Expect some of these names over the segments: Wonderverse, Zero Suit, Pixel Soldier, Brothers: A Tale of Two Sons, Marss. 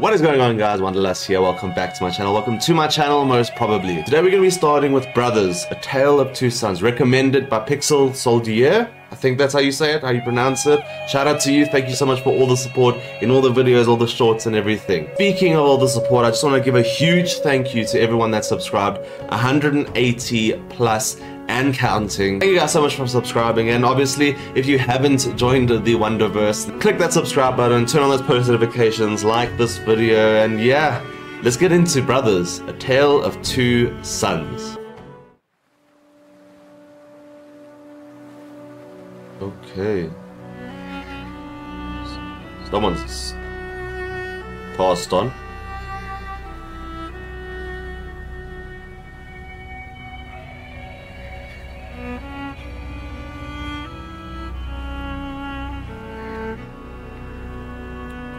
What is going on, guys? Wonderverse here. Welcome back to my channel. Welcome to my channel, most probably. Today we're going to be starting with Brothers, A Tale of Two Sons, recommended by Pixel Soldier. I think that's how you say it, how you pronounce it. Shout out to you. Thank you so much for all the support in all the videos, all the shorts and everything. Speaking of all the support, I just want to give a huge thank you to everyone that subscribed. 180 plus and counting. Thank you guys so much for subscribing, and obviously if you haven't joined the Wonderverse, click that subscribe button, turn on those post notifications, like this video, and yeah, let's get into Brothers, A Tale of Two Sons. Okay. Someone's passed on.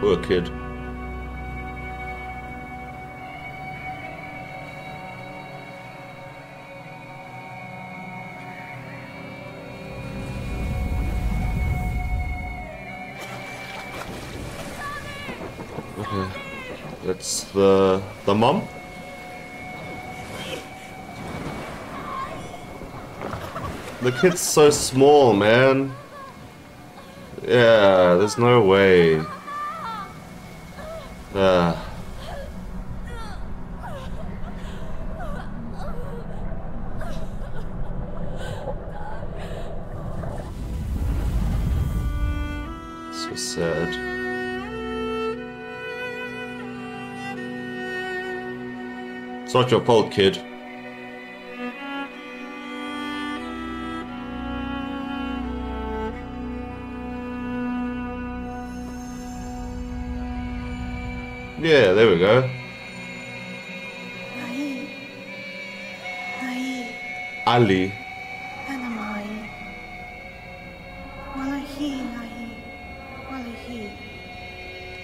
Poor kid. Okay, that's the mom. The kid's so small, man. Yeah, there's no way. So sad. It's not your fault, kid. Yeah, there we go. Ali.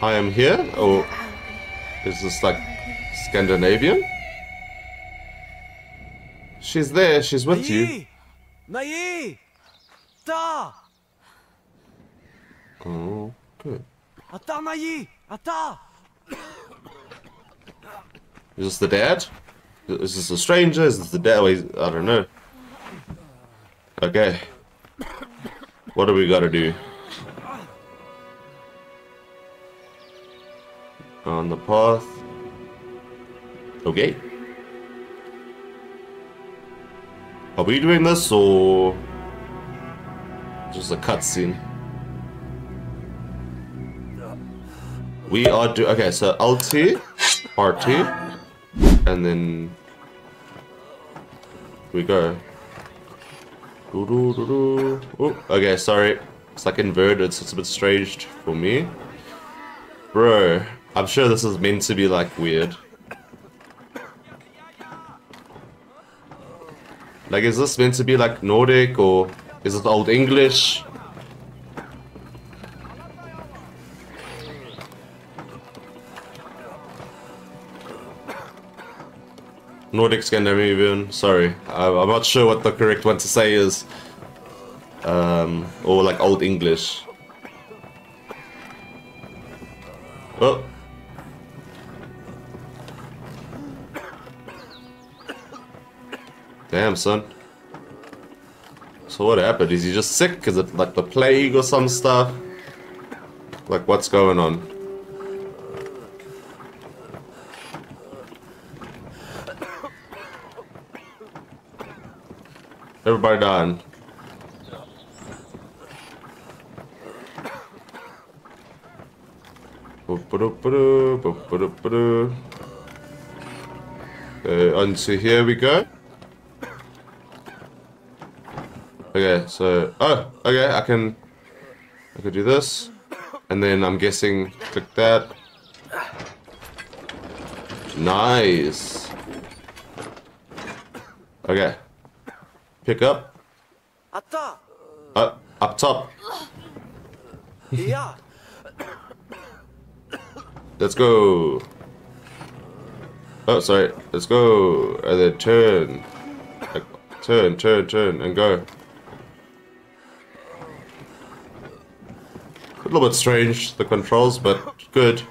I am here? Or is this like Scandinavian? She's there, she's with you. Oh, good. Is this the dad? Is this a stranger? Is this the dad? I don't know. Okay. What do we gotta do? On the path. Okay. Are we doing this or just a cutscene? We are do okay, so LT, RT, and then we go. Ooh, okay, sorry. It's like inverted, so it's a bit strange for me. Bro, I'm sure this is meant to be like weird. Like, is this meant to be like Nordic or is it Old English? Nordic Scandinavian, sorry, I'm not sure what the correct one to say is, or like Old English. Oh. Damn, son. So what happened? Is he just sick? Is it like the plague or some stuff? Like, what's going on? Everybody done. Onto here we go. Okay, so oh, okay, I could do this, and then I'm guessing click that. Nice. Okay. Pick up. Up top. Let's go. Oh, sorry. Let's go. And then turn. Turn, and go. A little bit strange, the controls, but good.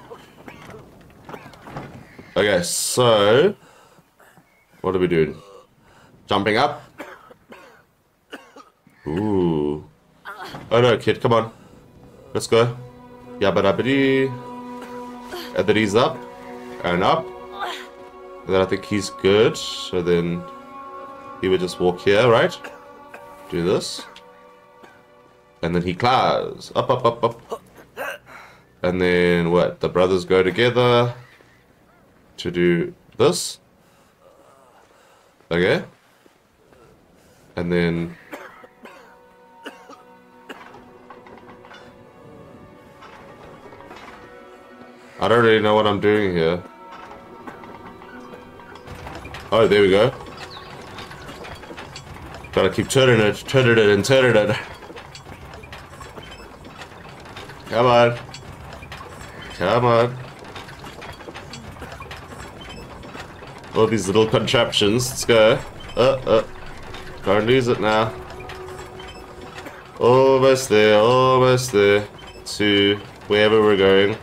Okay, so what are we doing? Jumping up? Ooh. Oh no, kid, come on. Let's go. Yabba dabba dee. And then he's up. And up. And then I think he's good. So then he would just walk here, right? Do this. And then he climbs. Up, up, up, up. And then what? The brothers go together to do this. Okay. And then I don't really know what I'm doing here. Oh, there we go. Gotta keep turning it, and turning it. Come on. Come on. All these little contraptions. Let's go. Don't lose it now. Almost there. Almost there. To wherever we're going.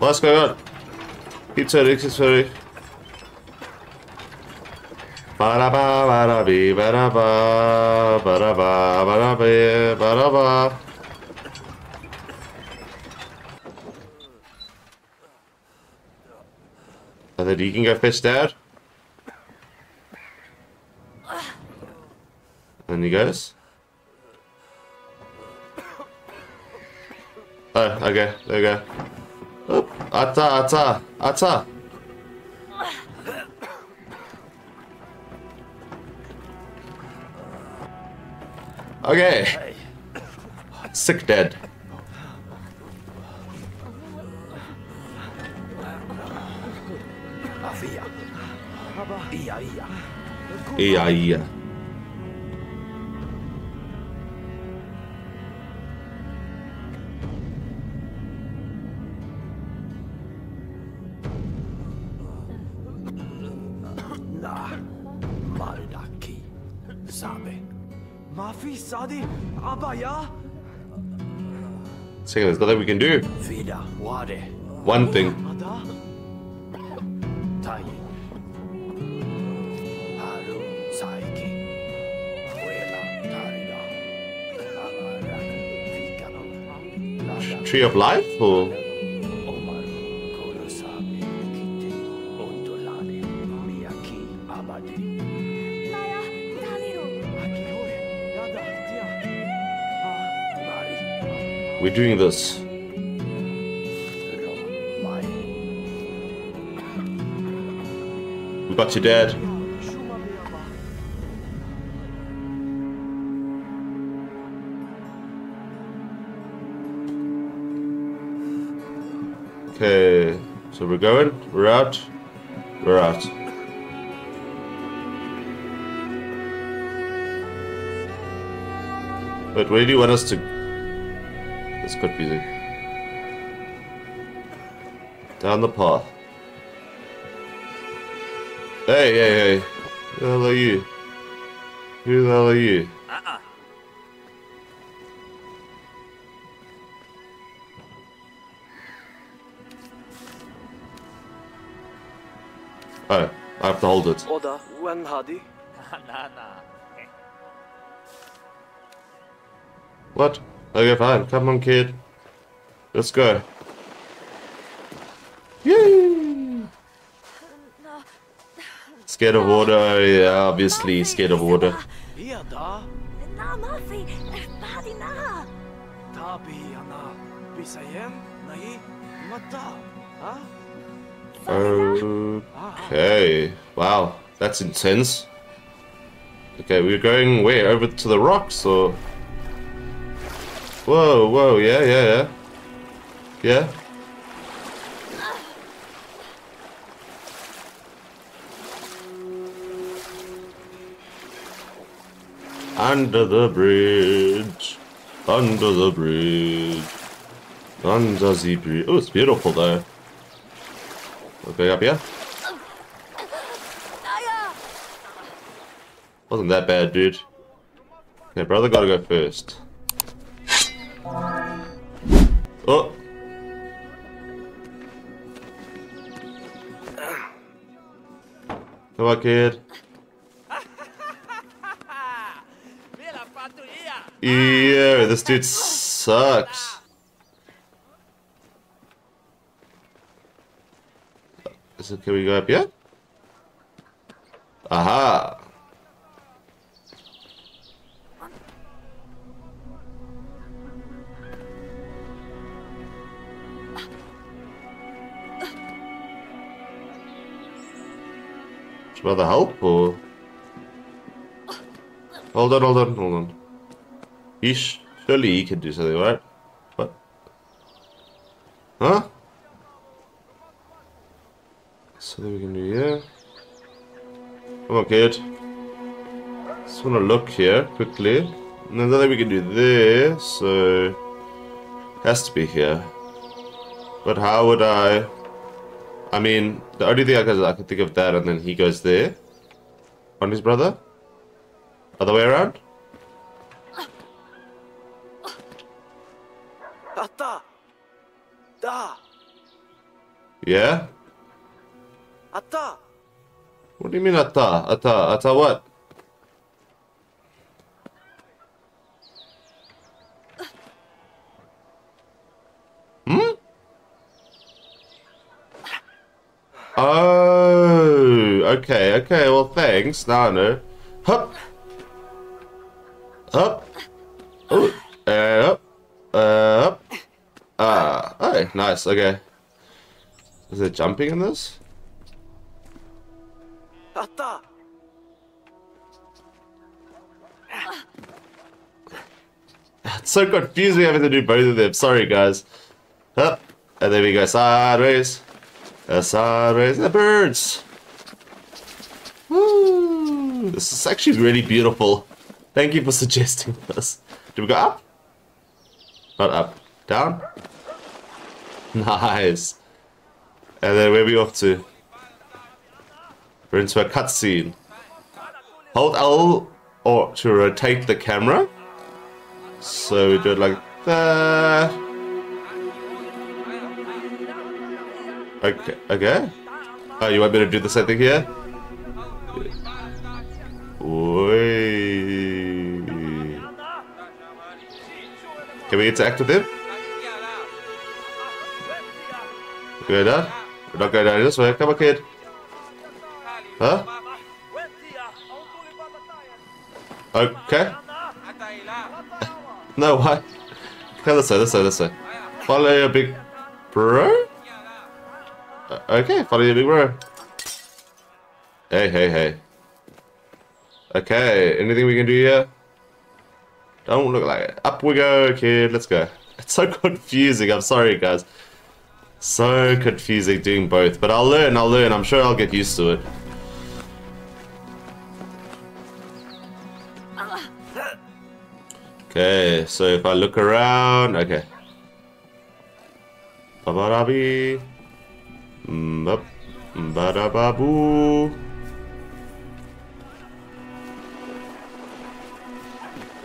What's going on? Keep turning, keep turning. Ba-da-ba, ba-da-bee, ba-da-ba, ba-da-ba, ba-da-bee, ba-da-ba. And then you can go fetch Dad. And he goes. Oh, okay, there we go. Oop, ata, ata, ata. Okay. Sick Dad. Yeah, yeah. There's nothing we can do. One thing. Tree of Life? Or? We're doing this. We got your dad. Okay, so we're going, we're out, we're out. But where do you want us to go? This could be down the path. Hey, hey, hey. Who the hell are you? Who the hell are you? Oh, I have to hold it. What? Okay, fine. Come on, kid. Let's go. Yay! Scared of water? Yeah, obviously scared of water. Okay. Wow, that's intense. Okay, we're going where? Over to the rocks or? Whoa, whoa, yeah, yeah, yeah. Yeah. Under the bridge. Under the bridge. Under the bridge. Oh, it's beautiful though. Okay, up here. Wasn't that bad, dude. Yeah, brother gotta go first. Oh! Come on, kid. Ew, this dude sucks. So can we go up here? Aha! Should we have the help or? Hold on, hold on, hold on. Ish, surely he can do something, right? What? Huh? So then we can do here. Come on, kid. Just want to look here quickly. And then I think we can do there, so has to be here. But how would I mean, the only thing I can think of that, and then he goes there. On his brother? Other way around? Yeah? Atta. What do you mean atta? Atta? Atta what? Hmm? Oh, okay, okay, well thanks, now I know. Hup! Up! Oh, and up! Up! Ah, oh, nice, okay. Is there jumping in this? It's so confusing having to do both of them. Sorry, guys. Up, and there we go. Sideways. Sideways. The birds. Woo. This is actually really beautiful. Thank you for suggesting this. Do we go up? Not up. Down. Nice. And then where are we off to? We're into a cutscene. Hold L or to rotate the camera. So we do it like that. Okay, okay. Oh, you want me to do the same thing here? Wait. Can we interact with him? Go down? We're not going down this way. Come on, kid. Huh? Okay. No, why? Come this way, this way, this way. Follow your big bro? Okay, follow your big bro. Hey, hey, hey. Okay, anything we can do here? Don't look like it. Up we go, kid. Let's go. It's so confusing. I'm sorry, guys. So confusing doing both. But I'll learn. I'm sure I'll get used to it. Okay, so if I look around, okay. Babarabi, mbap, mbarababu.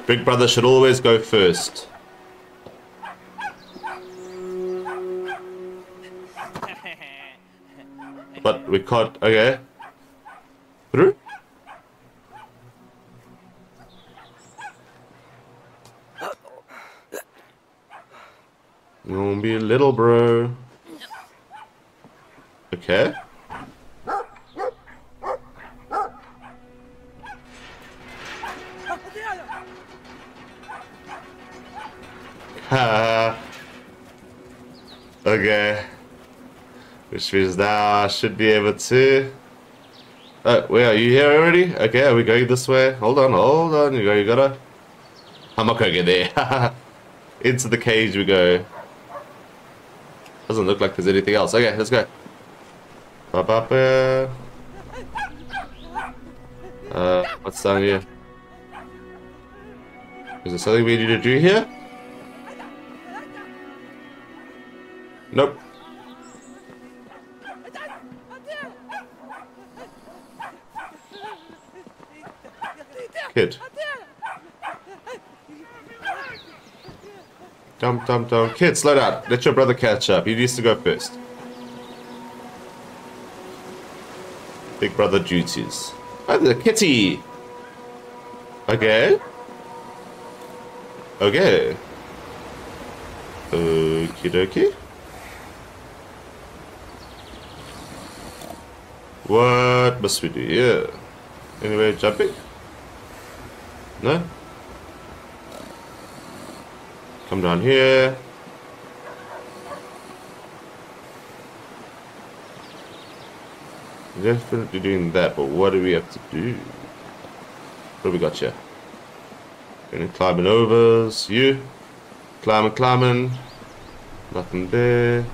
Big brother should always go first. But we can't, okay. Through? Gonna be little, bro. Okay. Ha. Okay. Which means now I should be able to. Oh, wait, are you here already? Okay, are we going this way? Hold on, hold on. You gotta. I'm not gonna get there. Into the cage we go. Doesn't look like there's anything else. Okay, let's go. What's down here? Is there something we need to do here? Nope. Kid. Dum dum dum. Kid, slow down. Let your brother catch up. He needs to go first. Big brother duties. Oh, there's a kitty. Okay. Okay. Okie dokie. What must we do here? Anyway, jumping? No? Come down here. Definitely doing that, but what do we have to do? What do we got here? Gonna climbing over. You. Climbing. Nothing there.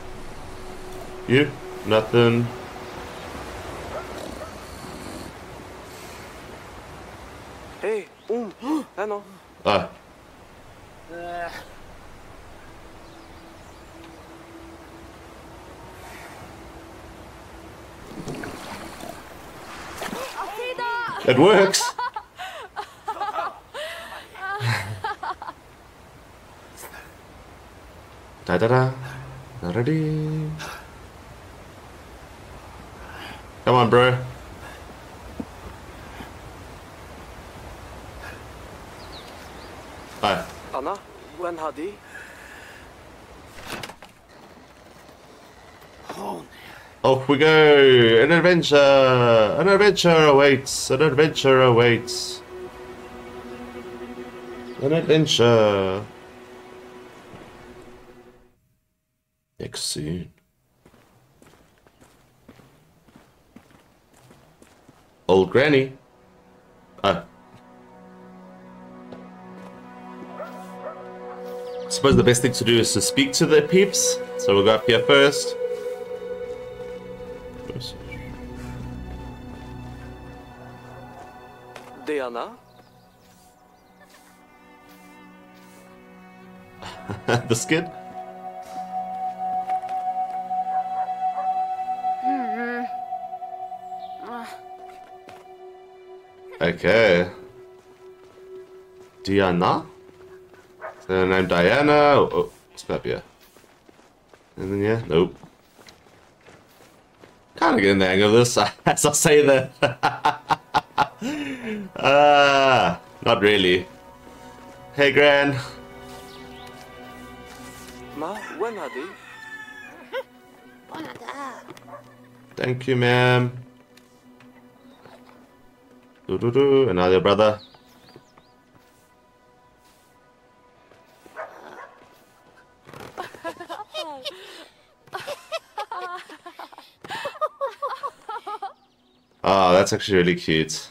You. Nothing. Hey. I know. Ah. It works. Da da da, da da dee. Come on, bro. Hi. Anna, when Hadi? Off we go! An adventure! An adventure awaits! An adventure awaits! An adventure! Next scene. Old Granny! Oh. I suppose the best thing to do is to speak to the peeps, so we'll go up here first. Diana? The skid? Okay. Diana? So name Diana. Oh, what's up here? And then yeah, nope. Kinda getting the hang of this as I say that. Not really. Hey, Gran. Ma, when are they? Thank you, ma'am. Do do do. Another brother. Oh, that's actually really cute.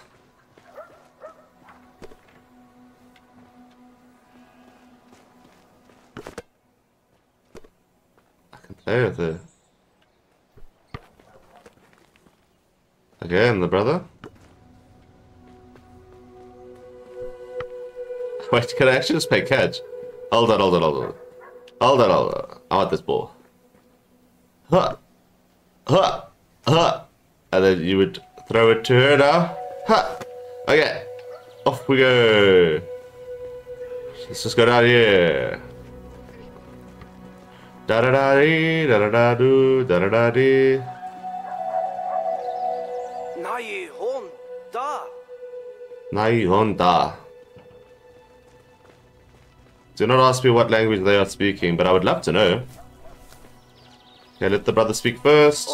There, there. Again, the brother. Wait, can I actually just play catch? Hold on. I want this ball. Huh. Huh. Huh. And then you would throw it to her now. Huh. Okay. Off we go. Let's just go down here. Da da da dee, da da da do, da da da dee. Nai Honda. Nai Honda. Do not ask me what language they are speaking, but I would love to know. Okay, let the brother speak first.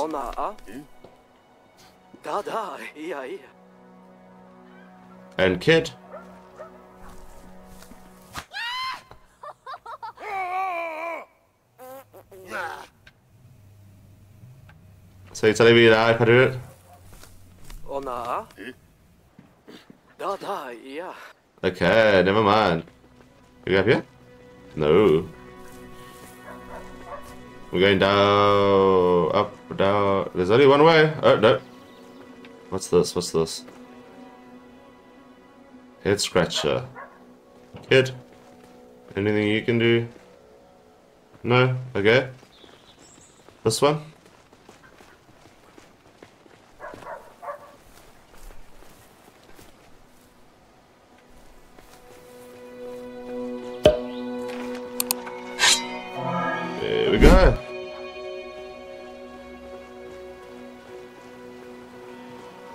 And kid. So you're telling me that I can do it? Okay, never mind. Can we go up here? No. We're going down, up, down. There's only one way. Oh, no. What's this? What's this? Head scratcher. Kid. Anything you can do? No? Okay. This one? Should have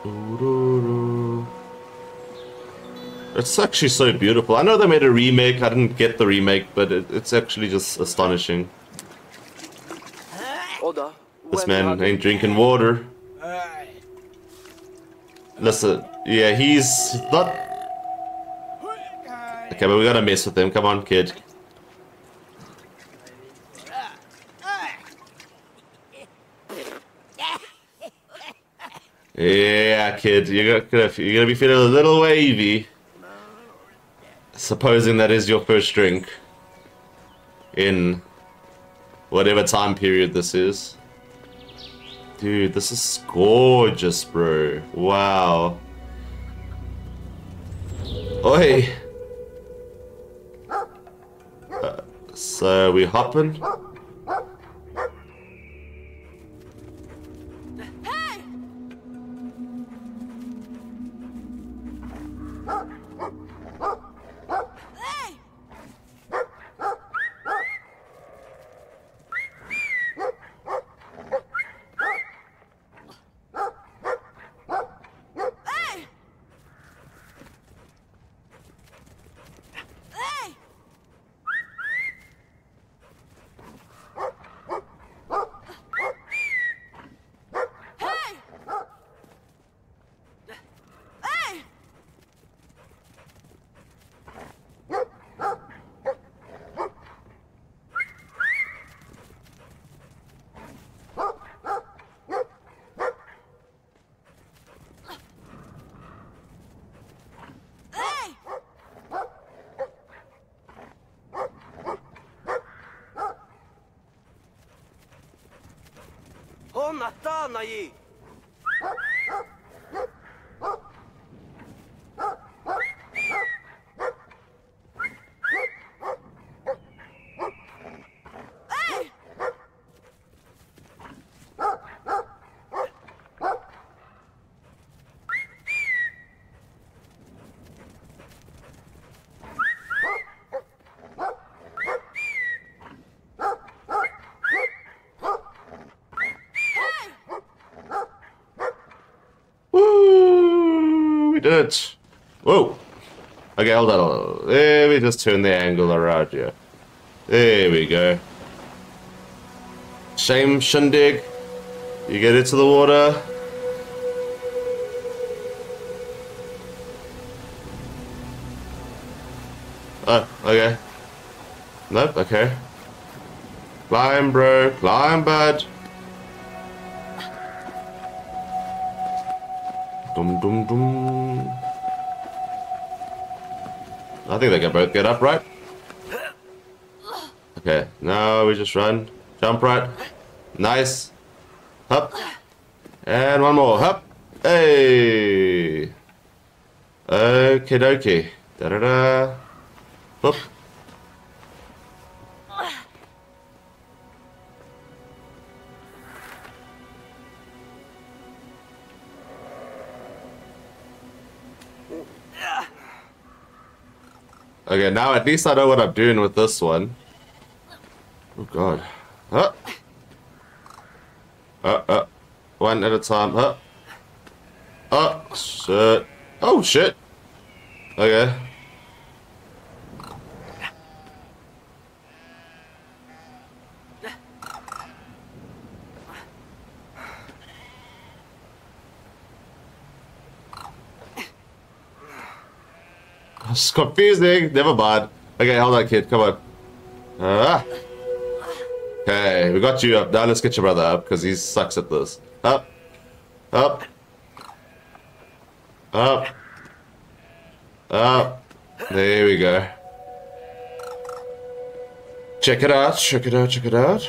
gone. It's actually so beautiful. I know they made a remake. I didn't get the remake, but it's actually just astonishing. This man ain't drinking water. Listen, yeah, he's not... Okay, but we gotta mess with him. Come on, kid. Yeah, kid, you're gonna be feeling a little wavy. Supposing that is your first drink in whatever time period this is. Dude, this is gorgeous, bro. Wow. Oi. So we hopping. It. Whoa! Okay, hold on, hold on. There we just turn the angle around here. There we go. Shame, shindig. You get into the water. Oh, okay. Nope, okay. Climb, bro. Climb, bud. Dum dum dum. I think they can both get up, right? Okay, now we just run. Jump right. Nice. Hup. And one more. Hup. Hey. Okie dokie. Da da da. Boop. Okay, now at least I know what I'm doing with this one. Oh god. Huh? One at a time. Huh? Oh shit. Oh shit. Okay. It's confusing. Never mind. Okay, hold on, kid. Come on. Okay, we got you up. Now let's get your brother up because he sucks at this. Up. Up. Up. Up. There we go. Check it out. Check it out. Check it out.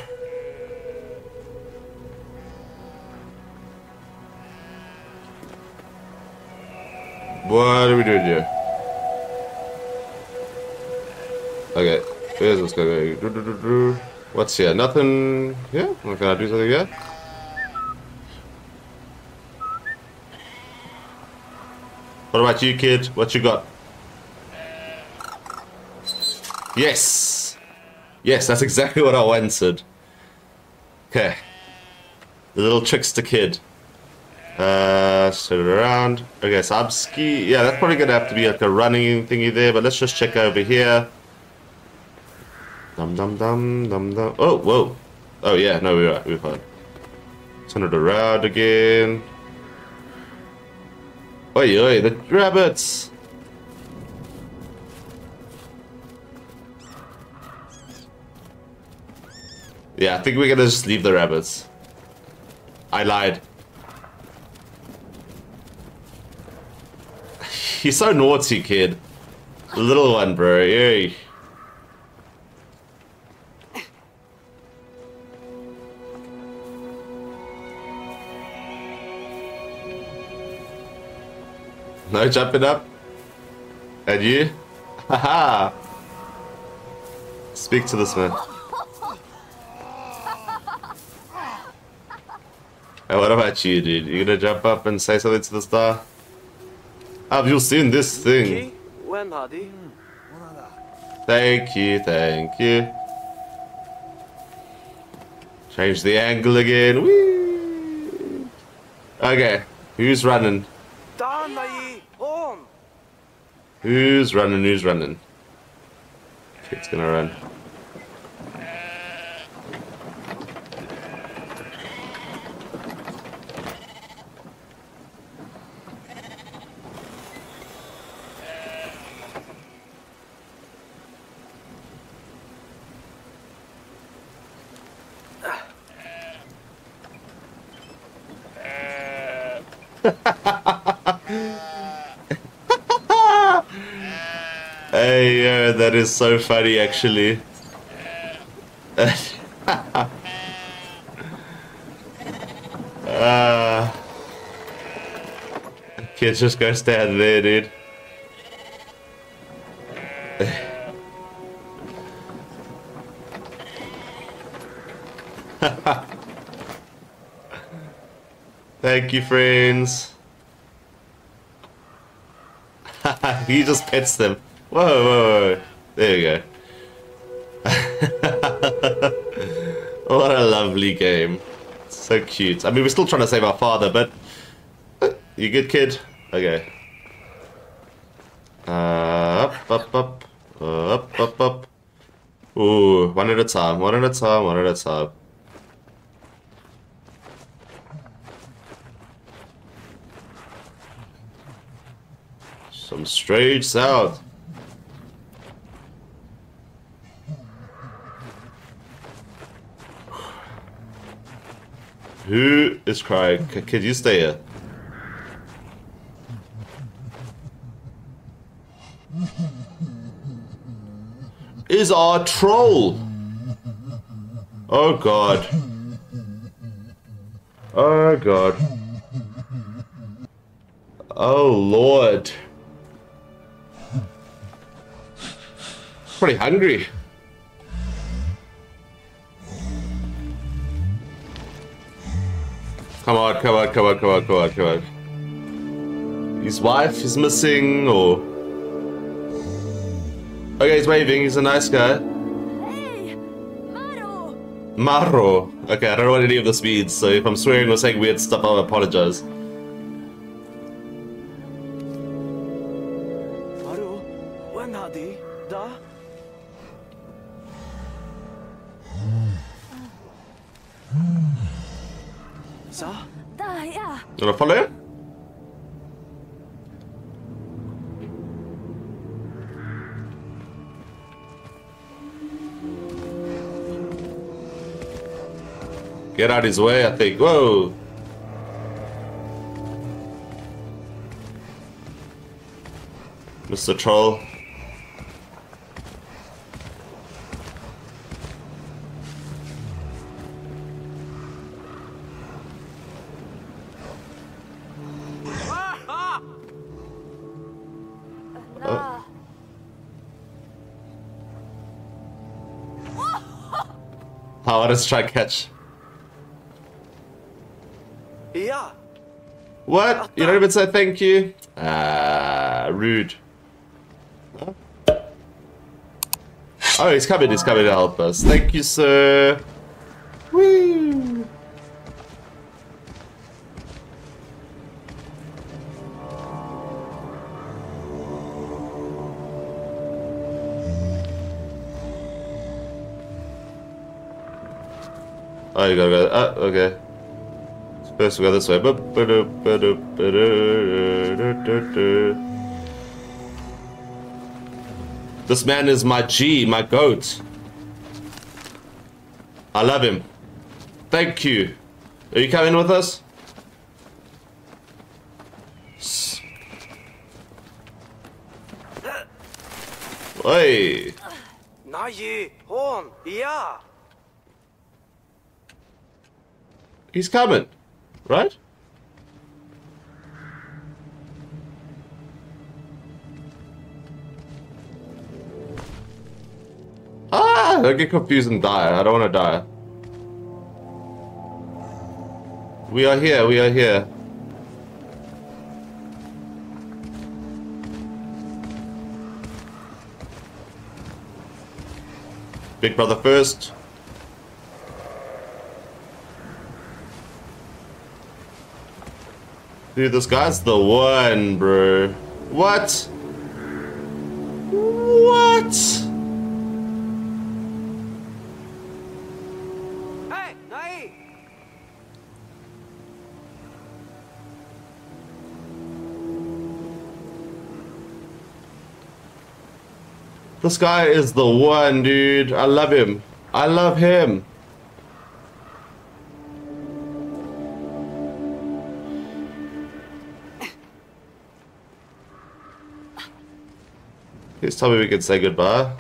What are we doing here? Okay, where's this guy going? What's here? Nothing here? Yeah? Can I do something here? What about you, kid? What you got? Yes! Yes, that's exactly what I wanted. Okay. The little trickster kid. Sit around. Okay, so I'm ski. Yeah, that's probably gonna have to be like a running thingy there, but let's just check over here. Dum dum dum dum dum. Oh, whoa. Oh, yeah, no, we're right. We're fine. Turn it around again. Oi, oi, the rabbits! Yeah, I think we're gonna just leave the rabbits. I lied. He's so naughty, kid. The little one, bro. Yay. No jumping up? And you? Haha! Speak to this man. And what about you, dude? You gonna jump up and say something to the star? Have you seen this thing? Thank you, thank you. Change the angle again. Whee! Okay, who's running? Who's running? Who's running? It's gonna run. Hey, yo, that is so funny, actually. Kids, just go stand there, dude. Thank you, friends. He just pets them. Whoa, whoa, whoa. There you go. What a lovely game. So cute. I mean, we're still trying to save our father, but... You good, kid? Okay. Up, up, up. Up, up, up. Ooh, one at a time, one at a time, one at a time. Some strange sound. Who is crying? Kid, you stay here. Is our troll? Oh God. Oh God. Oh Lord. Pretty hungry. Come on, come on, come on, come on, come on, come on. His wife is missing, or... Okay, he's waving, he's a nice guy. Hey, Maro! Maro. Okay, I don't know what any of this means, so if I'm swearing or saying weird stuff, I'll apologize. Gonna follow him? Get out of his way, I think. Whoa! Mr. Troll. Oh, let's try catch. Yeah. What? You don't even say thank you? Ah, rude. Huh? Oh, he's coming to help us. Thank you, sir. Woo! I gotta go. Okay. First we'll go this way. This man is my G, my goat. I love him. Thank you. Are you coming with us? Hey. He's coming, right? Ah, I get confused and die. I don't want to die. We are here, we are here. Big brother first. Dude, this guy's the one, bro. What? What? Hey, Nai. This guy is the one, dude. I love him. I love him. Please tell me we can say goodbye.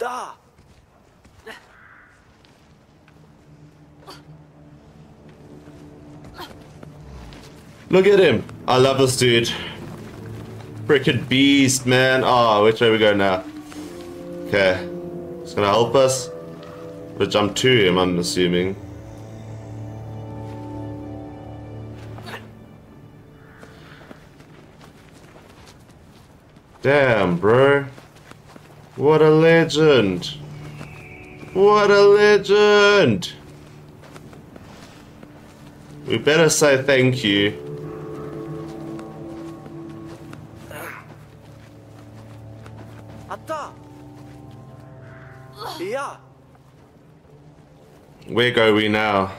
Da. Look at him. I love this dude. Freaking beast, man. Oh, which way we go now? Okay. It's gonna help us. We'll jump to him, I'm assuming. Damn, bro. What a legend. What a legend. We better say thank you. Where go we now?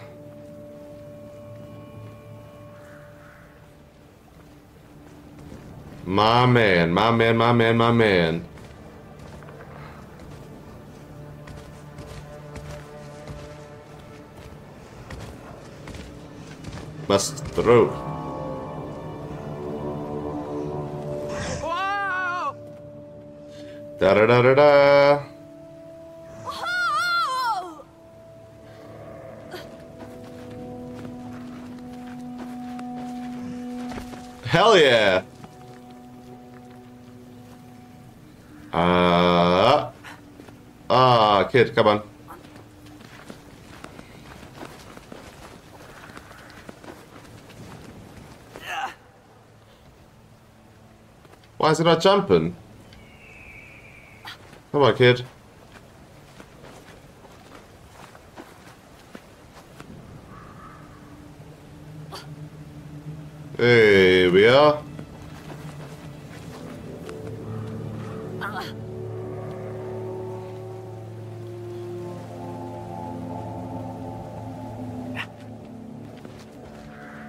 My man, my man, my man, my man. Must throw. Wow. Da da da da da. Oh. Hell yeah. Kid, come on. Why is it not jumping? Come on, kid. There we are.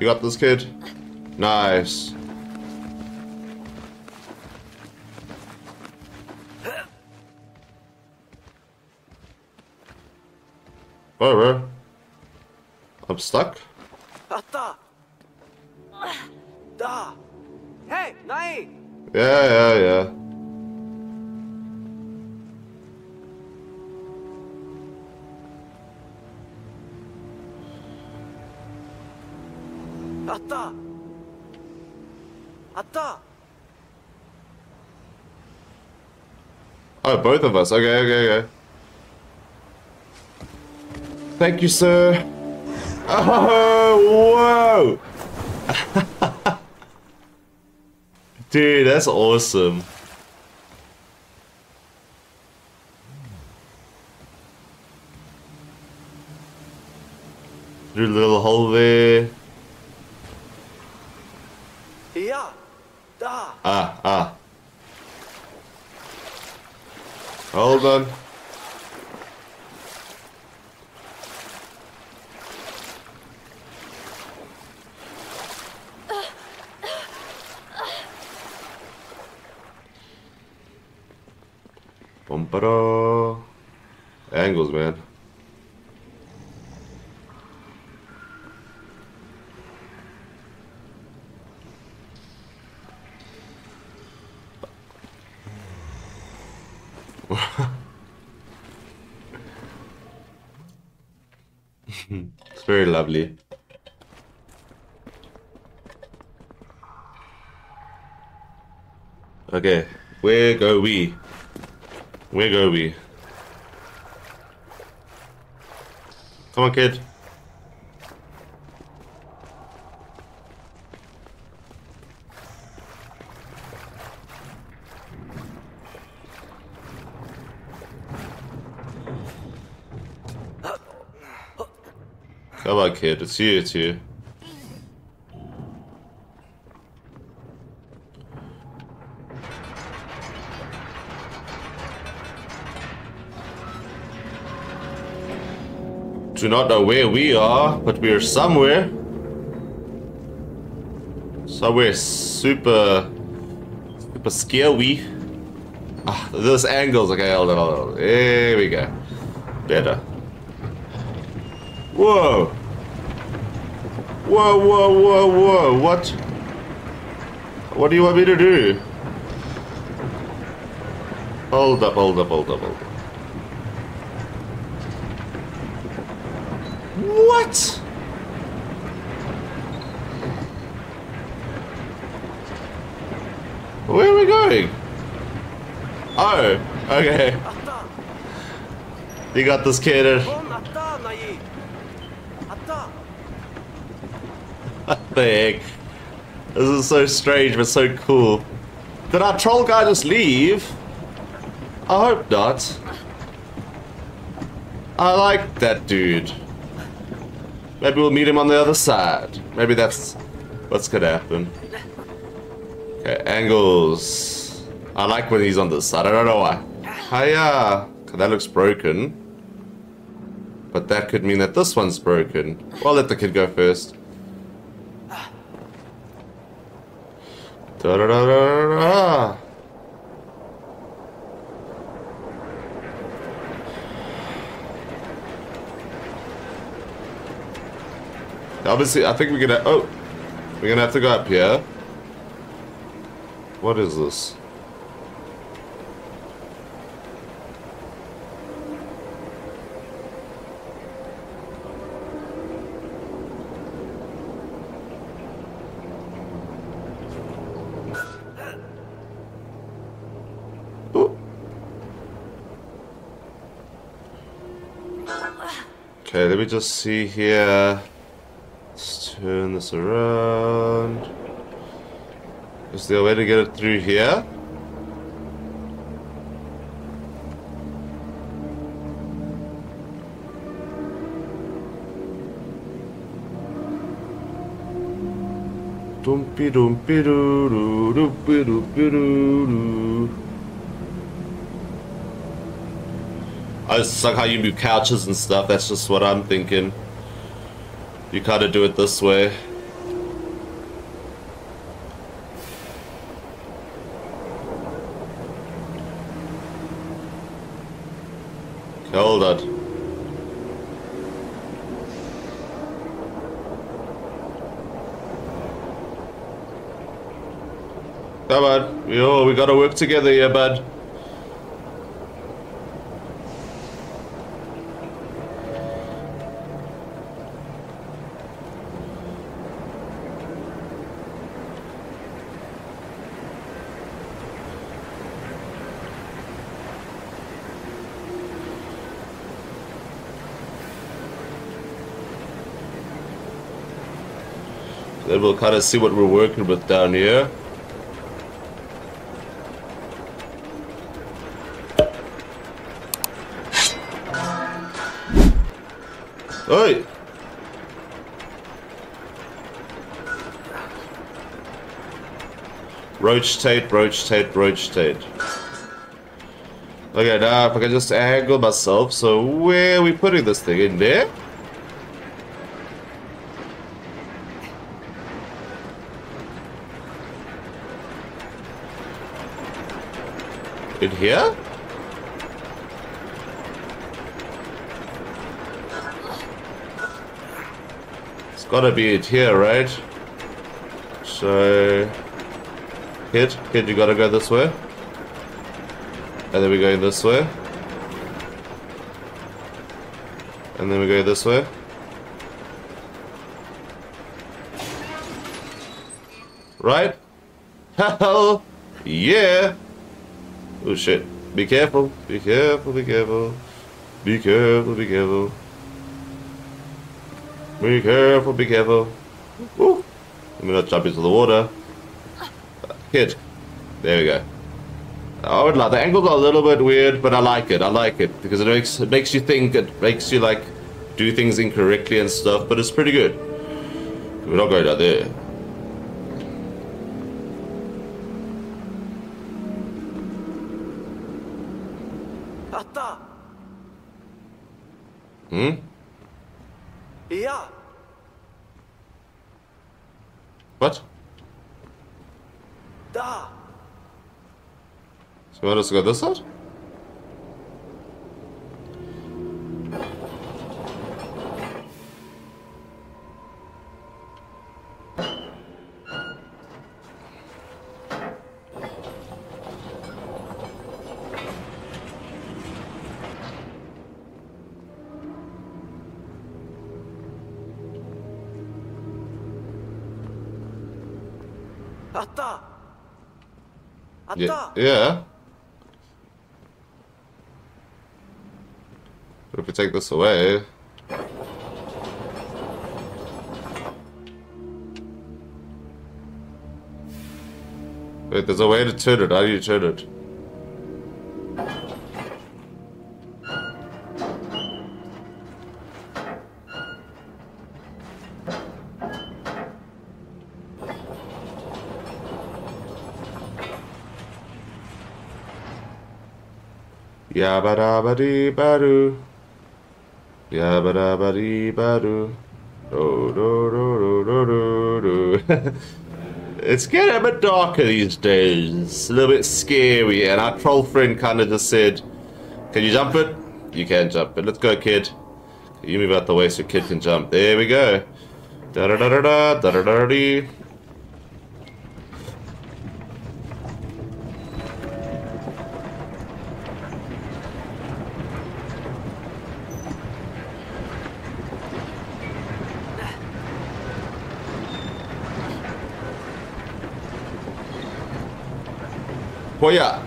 You got this, kid? Nice. Whoa, bro. I'm stuck? Hey, Nai. Yeah. Oh, both of us. Okay. Thank you, sir. Oh, whoa. Dude, that's awesome. Do a little hole there. Hold on. Bum-ba-da. Angles, man. It's very lovely. Okay, where go we? Where go we? Come on, kid. Come on, kid. It's you, it's you. Do not know where we are, but we are somewhere. Somewhere super scary. Ah, those angles. Okay, hold on. There we go. Better. Whoa. Whoa. What? What do you want me to do? Hold up. What? Where are we going? Oh, okay. You got this, kid. What the heck? This is so strange, but so cool. Did our troll guy just leave? I hope not. I like that dude. Maybe we'll meet him on the other side. Maybe that's what's gonna happen. Okay, angles. I like when he's on this side. I don't know why. Hiya. That looks broken. But that could mean that this one's broken. Well, I'll let the kid go first. Da-da-da-da-da-da. Obviously, I think we're gonna. Oh! We're gonna have to go up here. What is this? Okay, let me just see here. Let's turn this around. Is there a way to get it through here? Dumpy dumpy doo doo dumpy dumpy doo doo. I suck how you move couches and stuff. That's just what I'm thinking. You gotta do it this way. Okay, hold on. Come on, we gotta work together here, bud. Then we'll kind of see what we're working with down here. Hey! Roach tape. Okay, now if I can just angle myself, so where are we putting this thing? In there? In here? It's gotta be it here, right? So... Kid, you gotta go this way. And then we go this way. And then we go this way. Right? Hell yeah! Oh shit. Be careful, be careful, be careful. Be careful, be careful. Be careful, be careful. Woo! Let me not jump into the water. Kid. There we go. I would like the angles are a little bit weird, but I like it because it makes you think, it makes you like do things incorrectly and stuff, but it's pretty good. We're not going out there. Hmm? Yeah. What? Da. So what, let's go this side? Atta. Atta. Yeah. But if we take this away... Wait, there's a way to turn it. How do you turn it? Yabba-dabba-dee-ba-doo. Yabba-dabba-dee-ba-doo. Do-do-do-do-do-do-do. It's getting a bit darker these days. A little bit scary. And our troll friend kind of just said, can you jump it? You can jump it. Let's go, kid. You move out the way so kid can jump. There we go. Da-da-da-da-da. Da-da-da-dee. Oh yeah.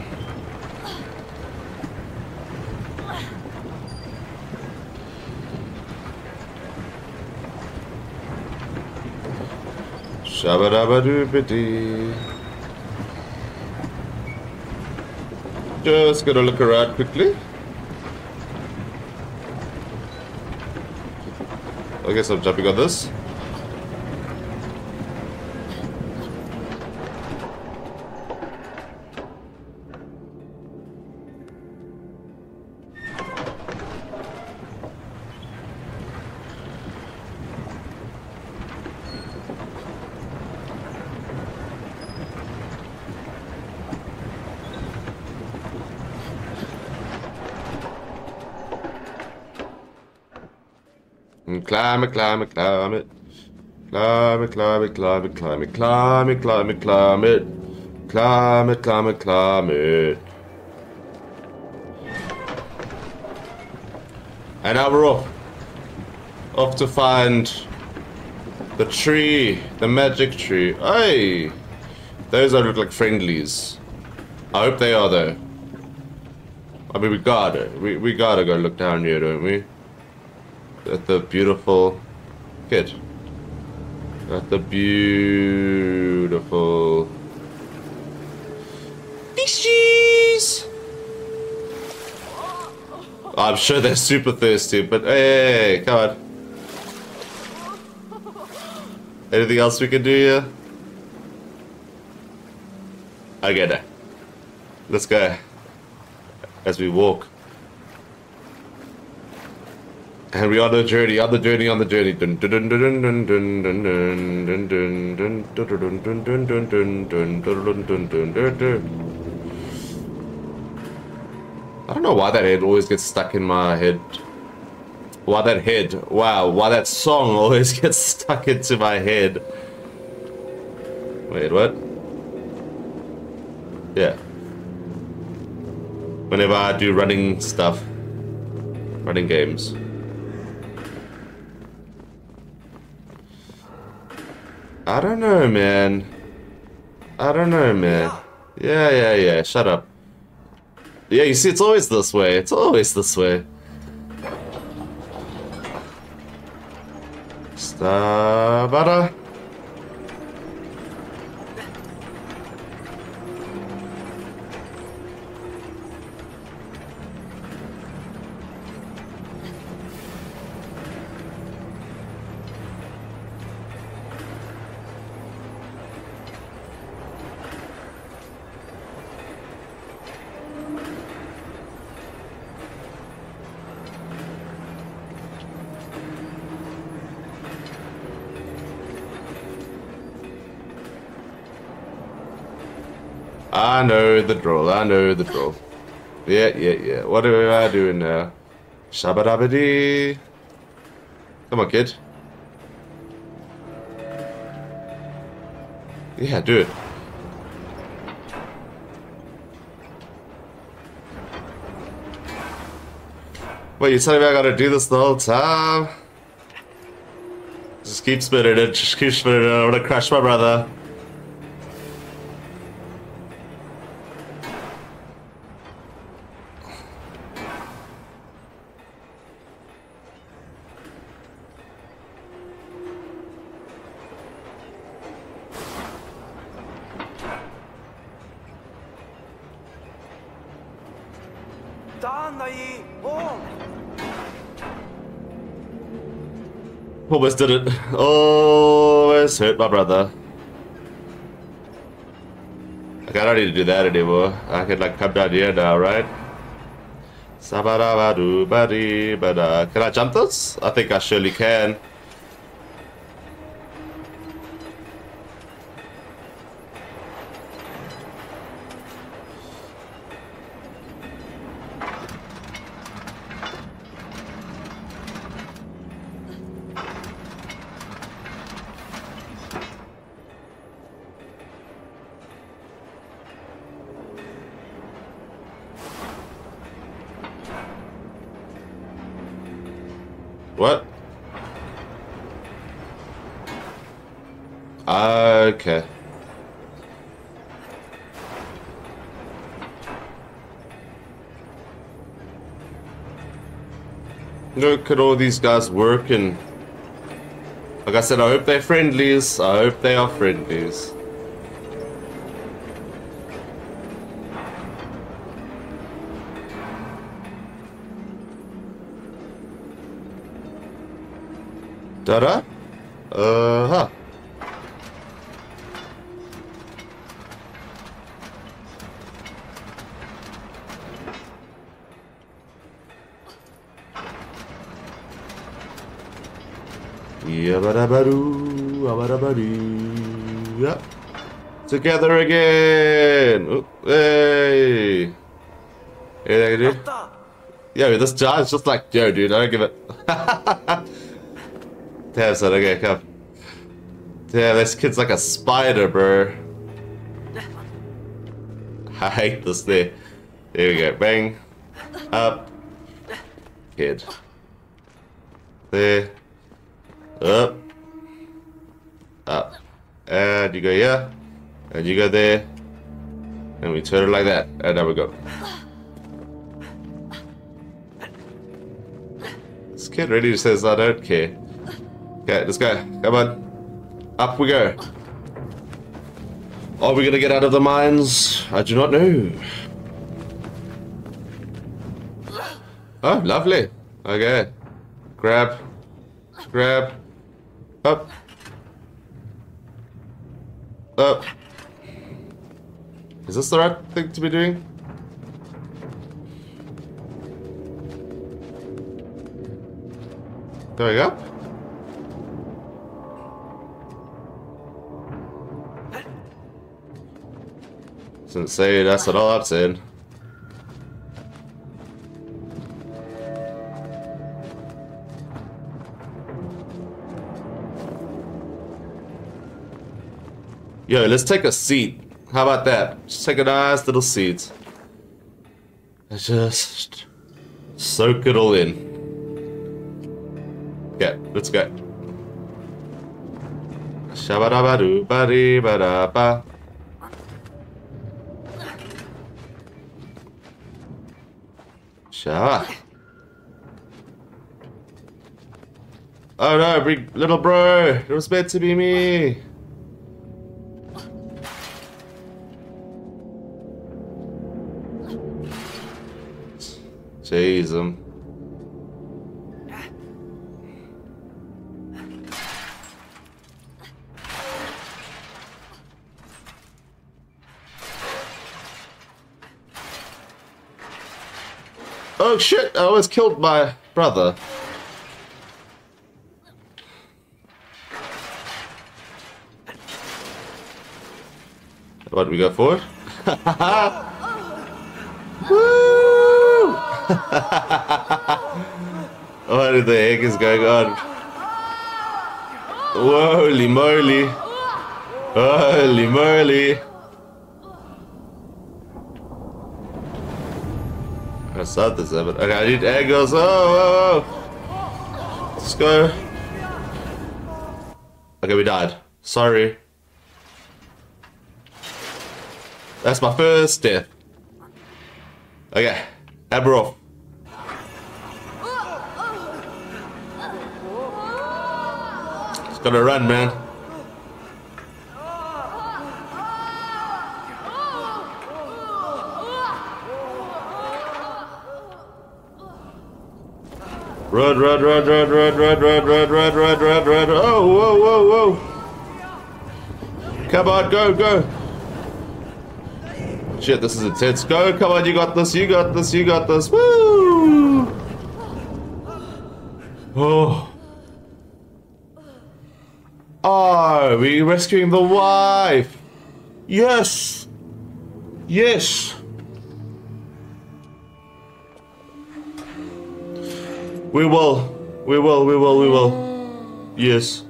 Shabba-dabba-doo-ba-dee. Just gonna look around quickly. I guess I'm jumping on this. Climb it, climb it, climb it. Climb it, climb it, climb it, climb it, climb it, climb it, climb it. Climb it, climb it, climb it. And now we're off. Off to find the tree, the magic tree. Hey! Those don't look like friendlies. I hope they are though. I mean, we gotta go look down here, don't we? At the beautiful kid. At the beautiful fishies. I'm sure they're super thirsty, but hey, come on. Anything else we can do here? Okay, no. Let's go. As we walk. And we are on the journey, on the journey, on the journey. I don't know why that head always gets stuck in my head. Why that head? Wow, why that song always gets stuck into my head. Wait, what? Yeah. Whenever I do running stuff. Running games. I don't know, man. I don't know, man. Yeah, shut up. Yeah, you see, it's always this way. It's always this way. Stabada. I know the drill, I know the drill. Yeah. What am I doing now? Shabadabadee. Come on, kid. Yeah, do it. Wait, you're telling me I gotta do this the whole time? Just keep spinning it, just keep spinning it. I wanna crash my brother. Almost did it. Almost hurt my brother. Like, I don't need to do that anymore. I can like come down here now, right? Can I jump this? I think I surely can. What? Okay. Look at all these guys working. Like I said, I hope they're friendlies. I hope they are friendlies. Da-da? Uh-huh. Yeah. Together again! Ooh, hey! Hey, dude. Yo, this giant's just like, yo, dude, I don't give a... Damn, son, okay, come. Damn, this kid's like a spider, bro. I hate this thing. There we go, bang. Up. Kid. There. Up. Up. And you go here. And you go there. And we turn it like that. And there we go. This kid really says, I don't care. Okay, let's go. Come on. Up we go. Are we gonna get out of the mines? I do not know. Oh, lovely. Okay. Grab. Grab. Up. Up. Is this the right thing to be doing? There we go. Doesn't say that's what all I'm saying. Yo, let's take a seat. How about that? Just take a nice little seat. And just soak it all in. Okay, let's go. Shabadabadoo bari badaba. Shabba. Oh no, big little bro. It was meant to be me. Jeez, Oh shit, I almost killed my brother. What do we go for? Woo! What the heck is going on? Holy moly! Holy moly! I saw this ever. Okay, I need angles. Oh, whoa, whoa. Let's go. Okay, we died. Sorry. That's my first death. Okay, Abro. It's gotta run, man. Run, run, run, run, run, run, run, run, run, run, run, run. Oh, whoa, whoa, whoa. Come on, go, go. Shit, this is intense. Go, come on, you got this, you got this, you got this. Woo! Oh. Oh, we're rescuing the wife. Yes. Yes. We will. We will, we will, we will. Yes.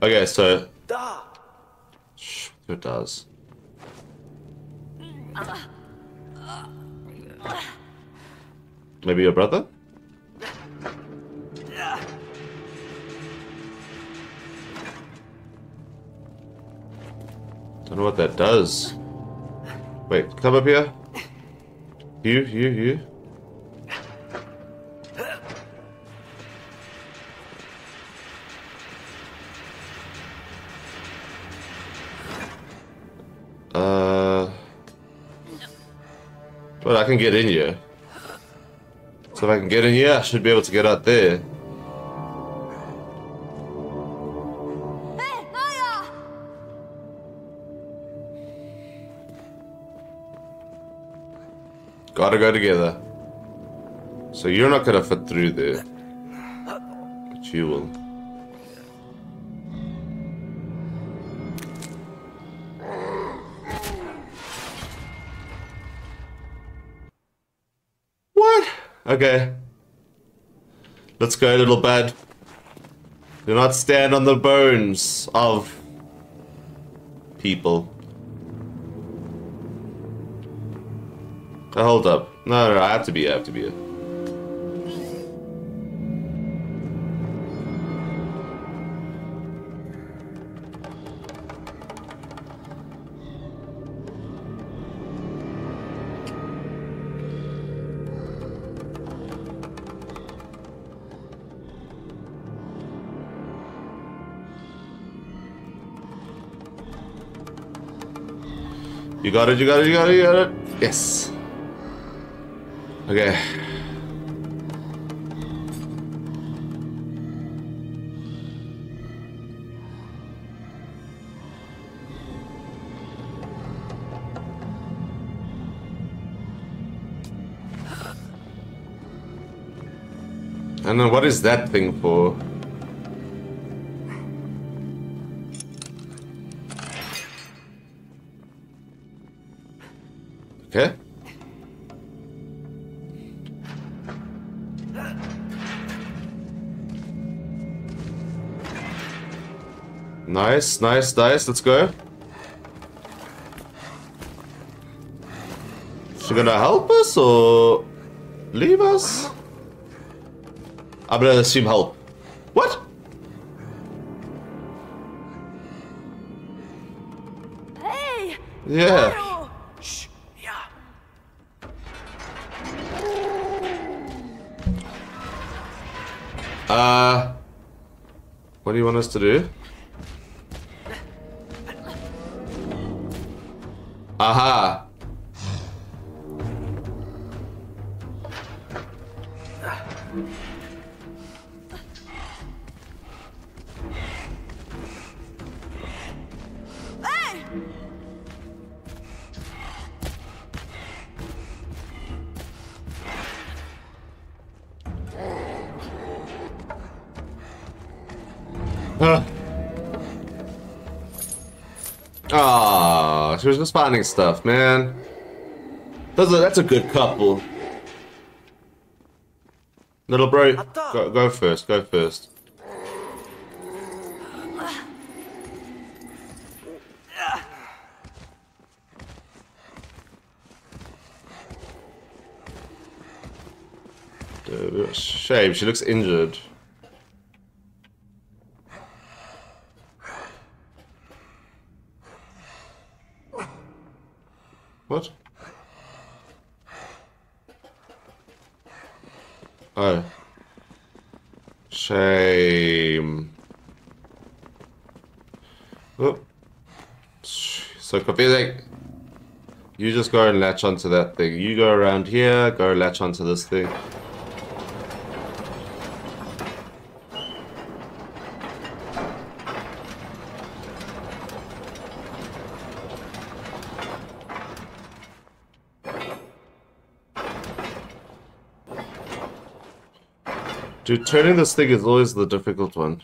Okay, so it does. Maybe your brother? Don't know what that does. Wait, come up here. You. But I can get in here. So if I can get in here, I should be able to get out there. Gotta go together. So you're not gonna fit through there. But you will. Okay. Let's go, little bud. Do not stand on the bones of people. Oh, hold up. No, I have to be here. You got it, you got it, you got it, you got it. Yes. Okay. And then what is that thing for? Okay. Nice, nice, nice. Let's go. Is she gonna help us or leave us? I'm gonna assume help. What? Hey! Yeah. Mario. Shh. Yeah. What do you want us to do? Aha. She was just finding stuff, man. That's a good couple. Little bro, go first. Go first. Shame, she looks injured. What? Oh. Shame. Oh. So confusing. You just go and latch onto that thing. You go around here, go latch onto this thing. Dude, turning this thing is always the difficult one.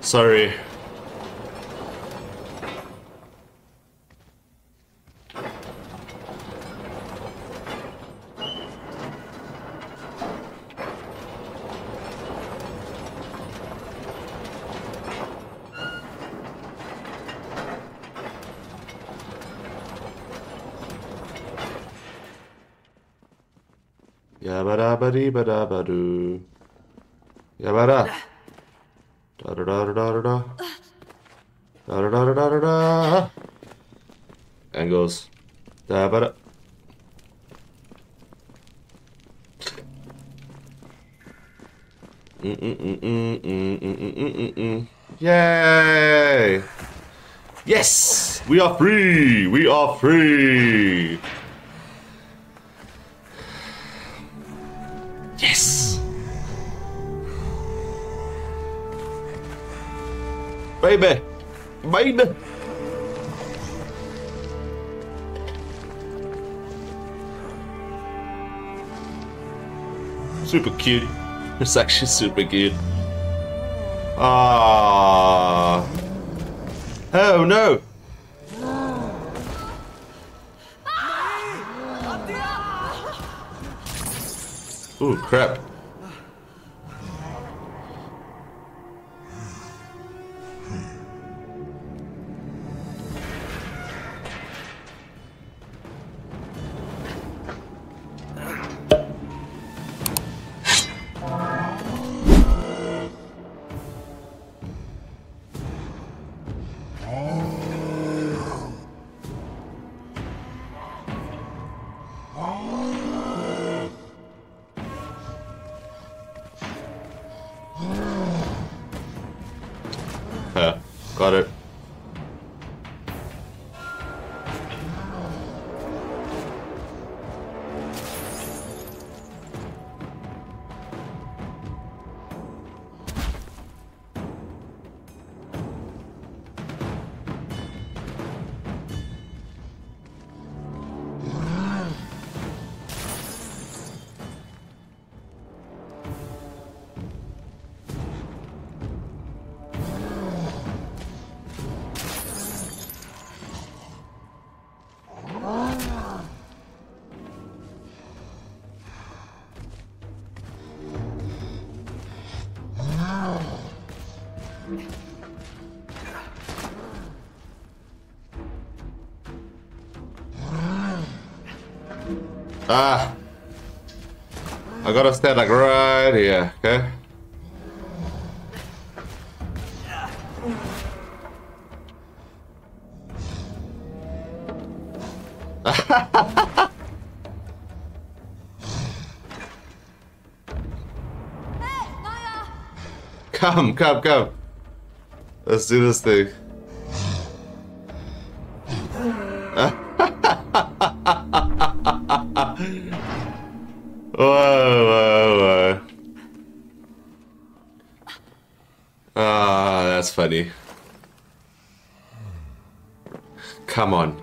Sorry. Yabada badi bada badu. Yabada. Da da da da da da. Da da da da da da. Angles. Da bada. Yay! Yes! We are free! We are free! Baby! Baby! Super cute. It's actually super cute. Ah! Oh no! Ooh, crap. Got it. Ah! I gotta stand like right here, okay? Come, come, come. Let's do this thing. Whoa, whoa, whoa. Ah, that's funny. Come on.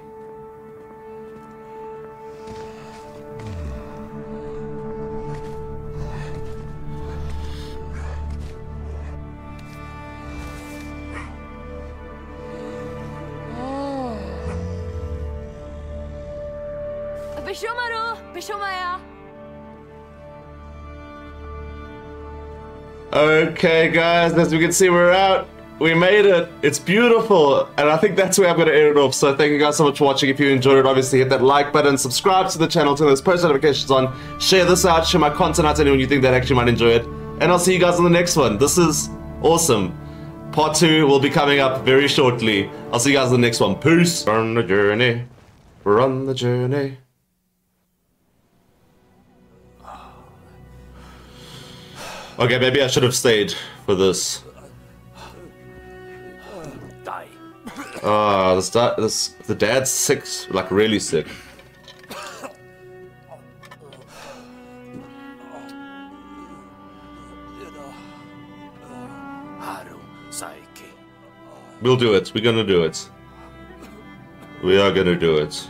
Okay guys, as we can see, we're out. We made it. It's beautiful. And I think that's where I'm going to end it off. So thank you guys so much for watching. If you enjoyed it, obviously hit that like button, subscribe to the channel, turn those post notifications on, share this out, share my content out to anyone you think that actually might enjoy it. And I'll see you guys in the next one. This is awesome. Part 2 will be coming up very shortly. I'll see you guys in the next one. Peace. We're on the journey. We're on the journey. Okay, maybe I should have stayed for this. Die. Ah, the dad's sick, like really sick. We'll do it. We're gonna do it. We are gonna do it.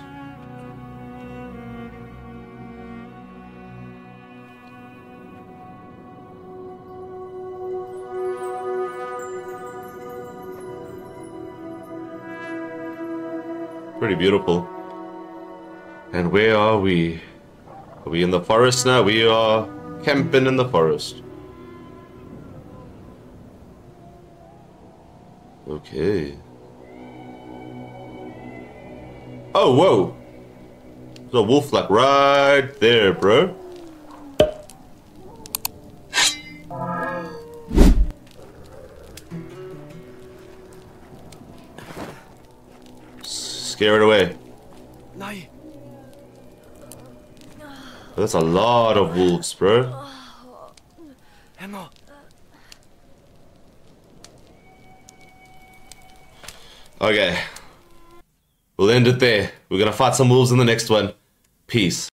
Pretty beautiful. And where are we? Are we in the forest now? We are camping in the forest. Okay. Oh, whoa! There's a wolf like right there, bro. Scare it away. No. That's a lot of wolves, bro. Emma. Okay. We'll end it there. We're gonna fight some wolves in the next one. Peace.